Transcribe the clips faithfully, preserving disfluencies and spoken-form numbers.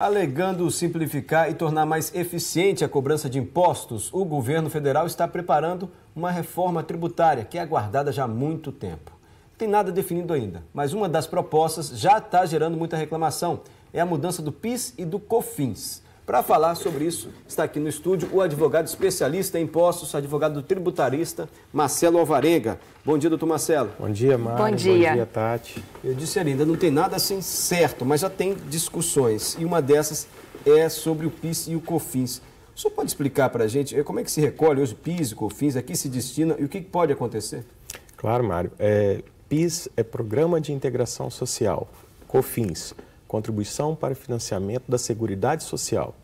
Alegando simplificar e tornar mais eficiente a cobrança de impostos, o governo federal está preparando uma reforma tributária que é aguardada já há muito tempo. Não tem nada definido ainda, mas uma das propostas já está gerando muita reclamação. É a mudança do PIS e do COFINS. Para falar sobre isso, está aqui no estúdio o advogado especialista em impostos, advogado tributarista, Marcelo Alvarenga. Bom dia, doutor Marcelo. Bom dia, Mário. Bom dia. Bom dia, Tati. Eu disse ainda, não tem nada assim certo, mas já tem discussões. E uma dessas é sobre o PIS e o COFINS. O senhor pode explicar para a gente como é que se recolhe hoje o PIS e o COFINS, a que se destina e o que pode acontecer? Claro, Mário. É, PIS é Programa de Integração Social. COFINS, Contribuição para o Financiamento da Seguridade Social.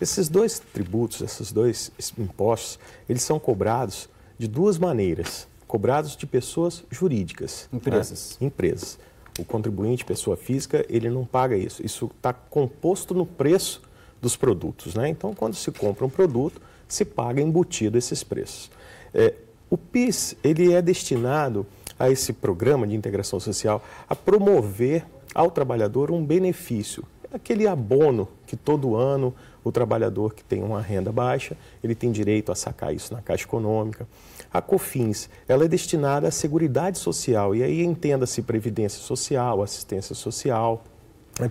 Esses dois tributos, esses dois impostos, eles são cobrados de duas maneiras. Cobrados de pessoas jurídicas. Empresas. Né? Empresas. O contribuinte, pessoa física, ele não paga isso. Isso está composto no preço dos produtos. Né? Então, quando se compra um produto, se paga embutido esses preços. É, o PIS, ele é destinado a esse Programa de Integração Social a promover ao trabalhador um benefício, aquele abono que todo ano o trabalhador que tem uma renda baixa, ele tem direito a sacar isso na Caixa Econômica. A COFINS, ela é destinada à Seguridade Social, e aí entenda-se Previdência Social, Assistência Social,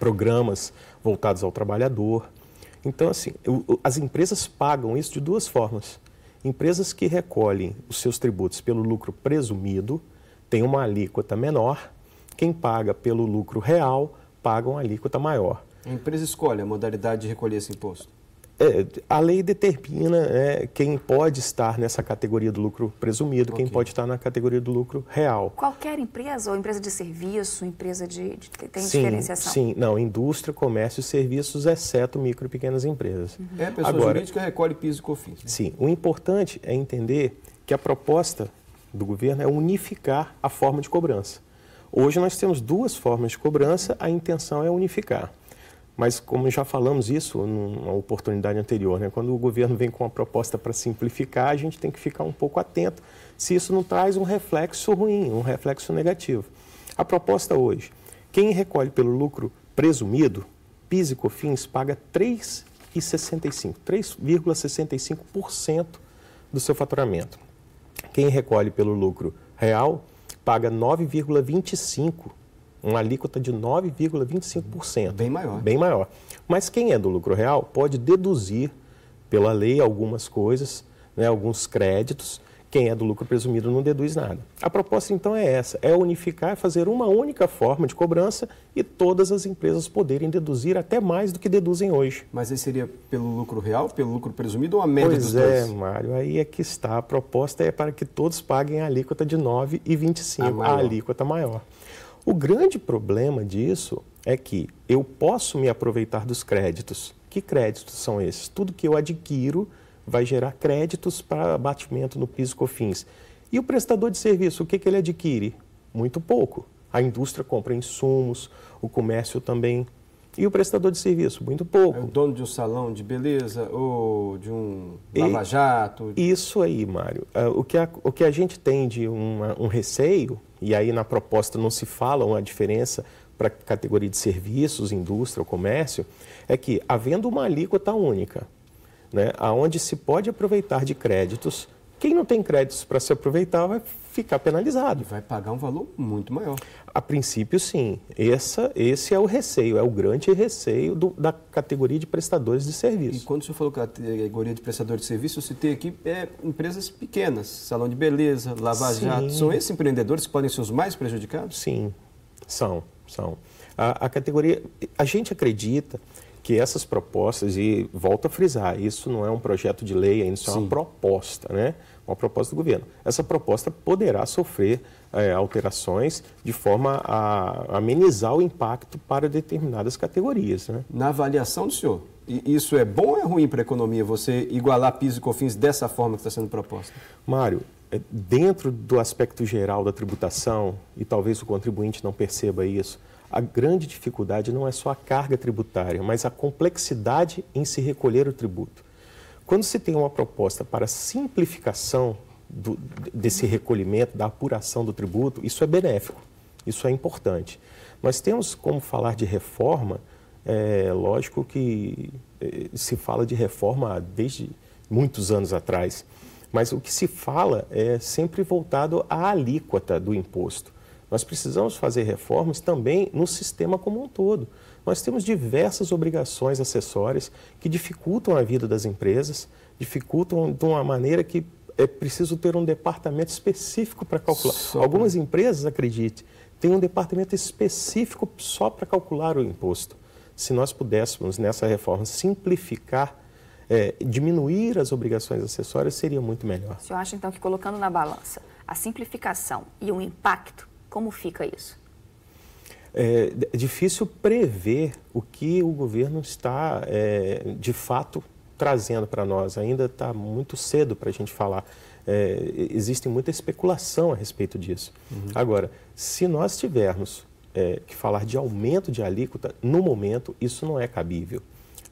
programas voltados ao trabalhador. Então, assim, as empresas pagam isso de duas formas. Empresas que recolhem os seus tributos pelo lucro presumido, têm uma alíquota menor. Quem paga pelo lucro real, paga uma alíquota maior. A empresa escolhe a modalidade de recolher esse imposto? É, a lei determina é, quem pode estar nessa categoria do lucro presumido, okay. Quem pode estar na categoria do lucro real. Qualquer empresa, ou empresa de serviço, empresa de... de tem sim, diferenciação? Sim, não, indústria, comércio e serviços, exceto micro e pequenas empresas. Uhum. É, a pessoa Agora, jurídica recolhe PIS e COFINS. Né? Sim, o importante é entender que a proposta do governo é unificar a forma de cobrança. Hoje nós temos duas formas de cobrança, a intenção é unificar. Mas como já falamos isso numa oportunidade anterior, né? Quando o governo vem com uma proposta para simplificar, a gente tem que ficar um pouco atento se isso não traz um reflexo ruim, um reflexo negativo. A proposta hoje, quem recolhe pelo lucro presumido, PIS e COFINS, paga três vírgula sessenta e cinco por cento, três vírgula sessenta e cinco por cento do seu faturamento. Quem recolhe pelo lucro real paga nove vírgula vinte e cinco por cento, uma alíquota de nove vírgula vinte e cinco por cento. Bem maior. Bem maior. Mas quem é do lucro real pode deduzir, pela lei, algumas coisas, né, alguns créditos. Quem é do lucro presumido não deduz nada. A proposta, então, é essa, é unificar, fazer uma única forma de cobrança e todas as empresas poderem deduzir até mais do que deduzem hoje. Mas aí seria pelo lucro real, pelo lucro presumido ou a média dos dois? Pois é, Mário, aí é que está. A proposta é para que todos paguem a alíquota de nove vírgula vinte e cinco por cento, a alíquota maior. O grande problema disso é que eu posso me aproveitar dos créditos. Que créditos são esses? Tudo que eu adquiro vai gerar créditos para abatimento no PIS e COFINS. E o prestador de serviço, o que, que ele adquire? Muito pouco. A indústria compra insumos, o comércio também. E o prestador de serviço? Muito pouco. É o dono de um salão de beleza ou de um lava-jato? Isso aí, Mário. O que a, o que a gente tem de uma, um receio, e aí na proposta não se fala uma diferença para a categoria de serviços, indústria ou comércio, é que, havendo uma alíquota única, né, aonde se pode aproveitar de créditos, quem não tem créditos para se aproveitar vai ficar penalizado. Vai pagar um valor muito maior. A princípio, sim. Essa, esse é o receio, é o grande receio do, da categoria de prestadores de serviço. E quando o senhor falou categoria de prestadores de serviço, eu citei aqui é, empresas pequenas, salão de beleza, lava-jato. São esses empreendedores que podem ser os mais prejudicados? Sim, são. são. A, a categoria... A gente acredita que essas propostas, e volto a frisar, isso não é um projeto de lei ainda, isso é uma proposta, né? Uma proposta do governo. Essa proposta poderá sofrer é, alterações de forma a amenizar o impacto para determinadas categorias, né? Na avaliação do senhor, isso é bom ou é ruim para a economia, você igualar PIS e COFINS dessa forma que está sendo proposta? Mário, dentro do aspecto geral da tributação, e talvez o contribuinte não perceba isso, a grande dificuldade não é só a carga tributária, mas a complexidade em se recolher o tributo. Quando se tem uma proposta para simplificação do, desse recolhimento, da apuração do tributo, isso é benéfico, isso é importante. Nós temos como falar de reforma É lógico que se fala de reforma desde muitos anos atrás, mas o que se fala é sempre voltado à alíquota do imposto. Nós precisamos fazer reformas também no sistema como um todo. Nós temos diversas obrigações acessórias que dificultam a vida das empresas, dificultam de uma maneira que é preciso ter um departamento específico para calcular. Só... Algumas empresas, acredite, têm um departamento específico só para calcular o imposto. Se nós pudéssemos, nessa reforma, simplificar, é, diminuir as obrigações acessórias, seria muito melhor. O senhor acha, então, que colocando na balança a simplificação e o impacto, como fica isso? É difícil prever o que o governo está, é, de fato, trazendo para nós. Ainda está muito cedo para a gente falar. É, existe muita especulação a respeito disso. Uhum. Agora, se nós tivermos é, que falar de aumento de alíquota, no momento, isso não é cabível.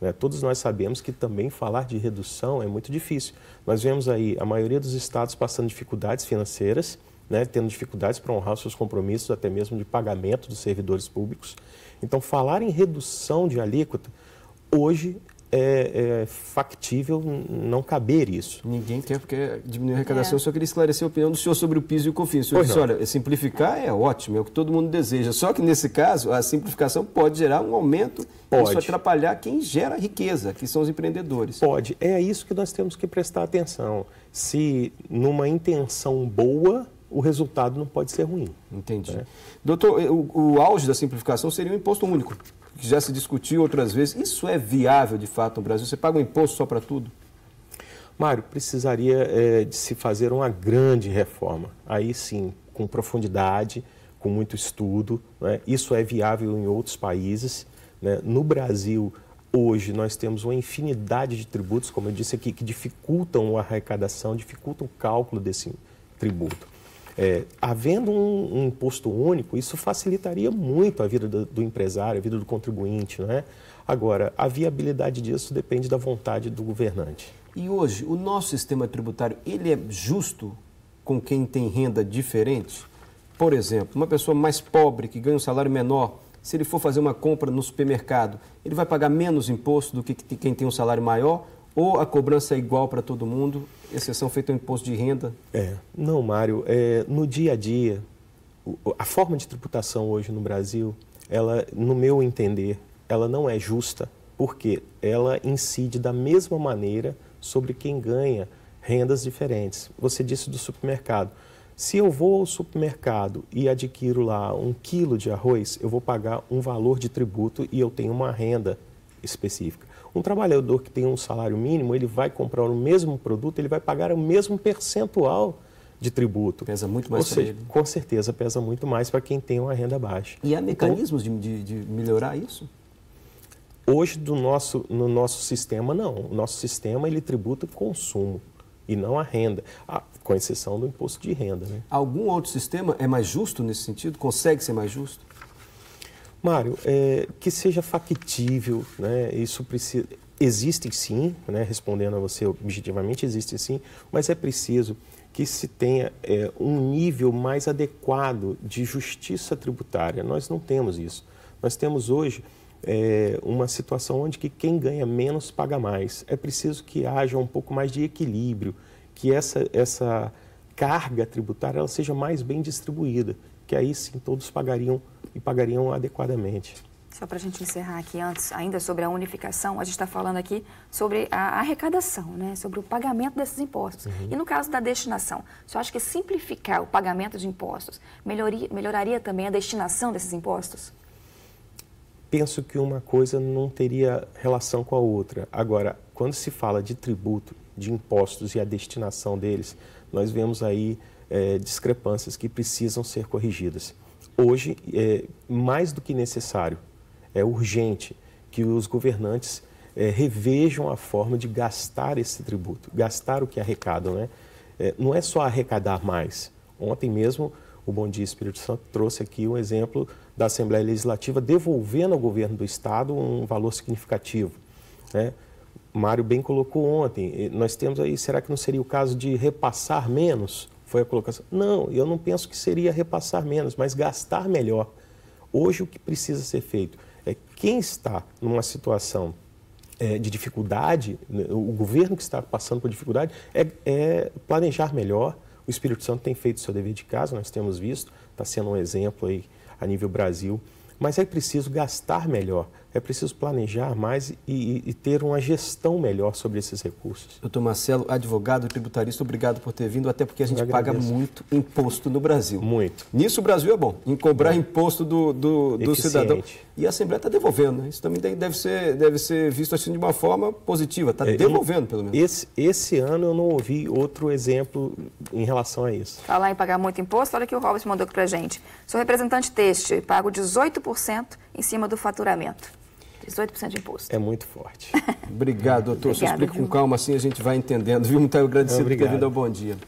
Né? Todos nós sabemos que também falar de redução é muito difícil. Nós vemos aí a maioria dos estados passando dificuldades financeiras, né, tendo dificuldades para honrar os seus compromissos, até mesmo de pagamento dos servidores públicos. Então, falar em redução de alíquota, hoje é, é factível não caber isso. Ninguém quer, porque diminuir a arrecadação. É. Só queria esclarecer a opinião do senhor sobre o piso e o COFINS. O senhor disse, olha, simplificar é ótimo, é o que todo mundo deseja. Só que, nesse caso, a simplificação pode gerar um aumento, pode. Isso atrapalhar quem gera riqueza, que são os empreendedores. Pode. É isso que nós temos que prestar atenção. Se, numa intenção boa, o resultado não pode ser ruim. Entendi. É. Doutor, o, o auge da simplificação seria o imposto único, que já se discutiu outras vezes. Isso é viável, de fato, no Brasil? Você paga um imposto só para tudo? Mário, precisaria é, de se fazer uma grande reforma. Aí sim, com profundidade, com muito estudo. Né? Isso é viável em outros países. Né? No Brasil, hoje, nós temos uma infinidade de tributos, como eu disse aqui, que dificultam a arrecadação, dificultam o cálculo desse tributo. É, havendo um, um imposto único, isso facilitaria muito a vida do, do empresário, a vida do contribuinte, não é? Agora, a viabilidade disso depende da vontade do governante. E hoje, o nosso sistema tributário, ele é justo com quem tem renda diferente? Por exemplo, uma pessoa mais pobre, que ganha um salário menor, se ele for fazer uma compra no supermercado, ele vai pagar menos imposto do que quem tem um salário maior? Ou a cobrança é igual para todo mundo, exceção feita ao imposto de renda? É, não, Mário. É, no dia a dia, a forma de tributação hoje no Brasil, ela, no meu entender, ela não é justa, porque ela incide da mesma maneira sobre quem ganha rendas diferentes. Você disse do supermercado. Se eu vou ao supermercado e adquiro lá um quilo de arroz, eu vou pagar um valor de tributo e eu tenho uma renda específica. Um trabalhador que tem um salário mínimo, ele vai comprar o mesmo produto, ele vai pagar o mesmo percentual de tributo. Pesa muito mais para ele. Com certeza, pesa muito mais para quem tem uma renda baixa. E há mecanismos então, de, de melhorar isso? Hoje, do nosso, no nosso sistema, não. O nosso sistema, ele tributa o consumo e não a renda, ah, com exceção do imposto de renda. Né? Algum outro sistema é mais justo nesse sentido? Consegue ser mais justo? Mário, é, que seja factível, né? Isso precisa, existe sim, né? Respondendo a você objetivamente, existe sim, mas é preciso que se tenha é, um nível mais adequado de justiça tributária. Nós não temos isso. Nós temos hoje é, uma situação onde que quem ganha menos paga mais. É preciso que haja um pouco mais de equilíbrio, que essa, essa carga tributária ela seja mais bem distribuída, que aí sim todos pagariam e pagariam adequadamente. Só para a gente encerrar aqui antes, ainda sobre a unificação, a gente está falando aqui sobre a arrecadação, né? Sobre o pagamento desses impostos. Uhum. E no caso da destinação, você acha que simplificar o pagamento de impostos melhoria, melhoraria também a destinação desses impostos? Penso que uma coisa não teria relação com a outra. Agora, quando se fala de tributo, de impostos e a destinação deles, nós vemos aí é, discrepâncias que precisam ser corrigidas. Hoje, é mais do que necessário, é urgente que os governantes é, revejam a forma de gastar esse tributo, gastar o que arrecadam, né? É, não é só arrecadar mais. Ontem mesmo, o Bom Dia Espírito Santo trouxe aqui um exemplo da Assembleia Legislativa devolvendo ao governo do Estado um valor significativo, né? Mário bem colocou ontem, nós temos aí, será que não seria o caso de repassar menos? Foi a colocação. Não, eu não penso que seria repassar menos, mas gastar melhor. Hoje o que precisa ser feito Quem está numa situação de dificuldade, o governo que está passando por dificuldade, é, é planejar melhor. O Espírito Santo tem feito o seu dever de casa, nós temos visto, está sendo um exemplo aí a nível Brasil. Mas é preciso gastar melhor, é preciso planejar mais e, e, e ter uma gestão melhor sobre esses recursos. Doutor Marcelo, advogado e tributarista, obrigado por ter vindo, até porque a gente paga muito imposto no Brasil. Muito. Nisso o Brasil é bom, em cobrar é. imposto do, do, do cidadão. E a Assembleia está devolvendo, né? Isso também deve ser, deve ser visto assim de uma forma positiva, está é, devolvendo pelo menos. Esse, esse ano eu não ouvi outro exemplo em relação a isso. Falar em pagar muito imposto, olha que o Robert mandou aqui para a gente. Sou representante têxtil, pago dezoito por cento em cima do faturamento. dezoito por cento de imposto. É muito forte. Obrigado, doutor. Obrigada, você explica viu? Com calma, assim a gente vai entendendo, viu? Muito agradecido por ter vindo ao Bom Dia.